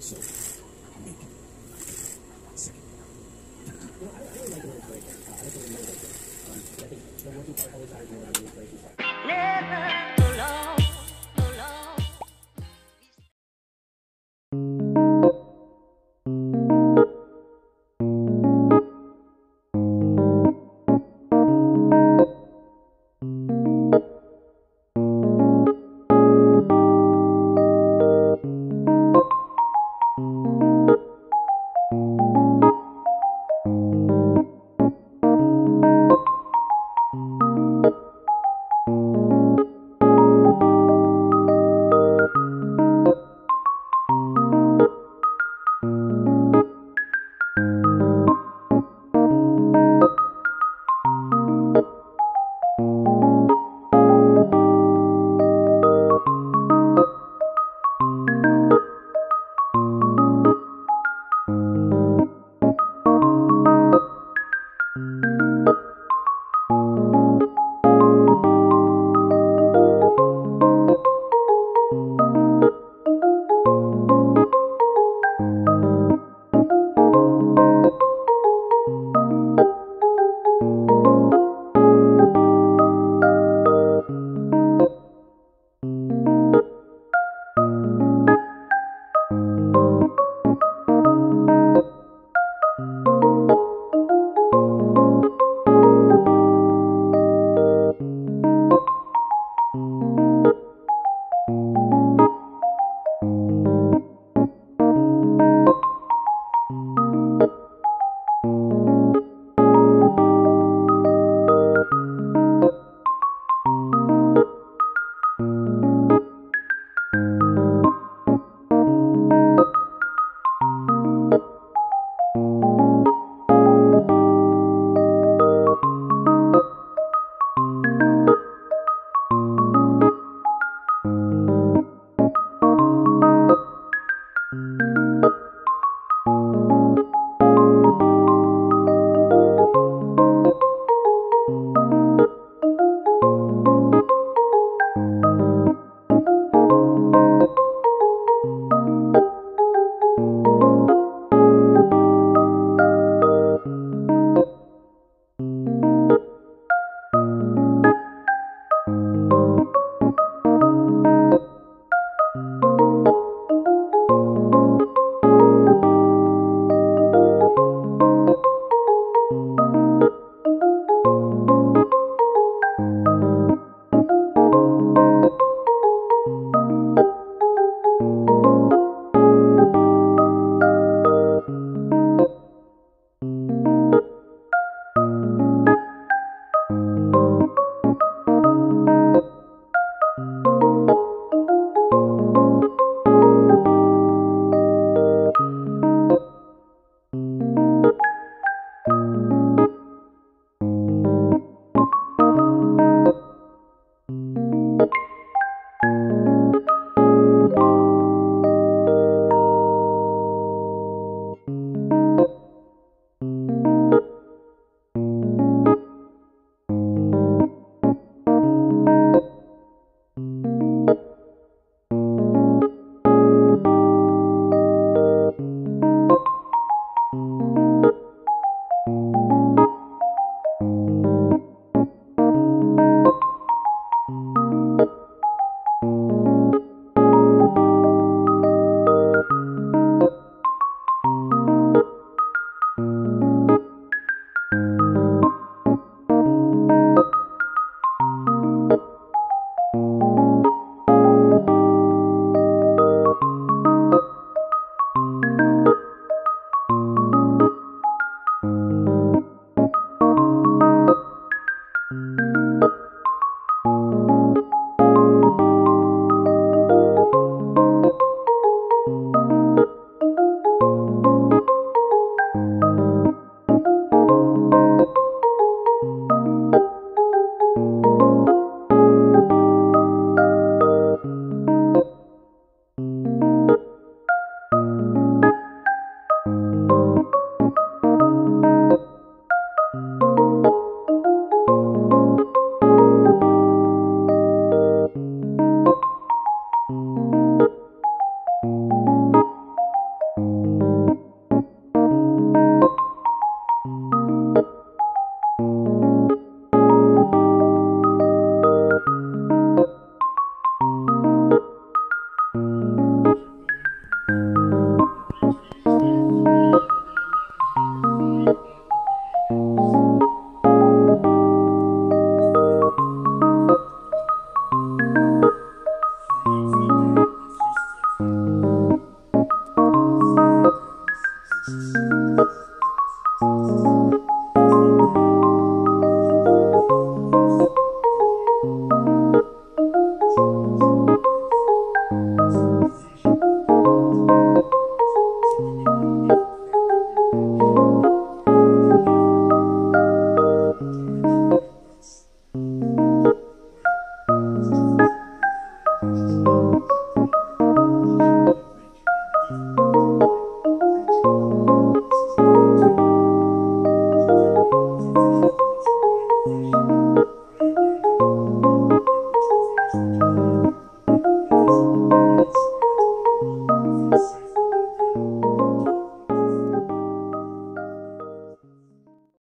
So, make it. Second. Well, I really like the word break. I think it's really good. I think the working part always has more than the breaking part.